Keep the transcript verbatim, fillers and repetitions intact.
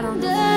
I don't know.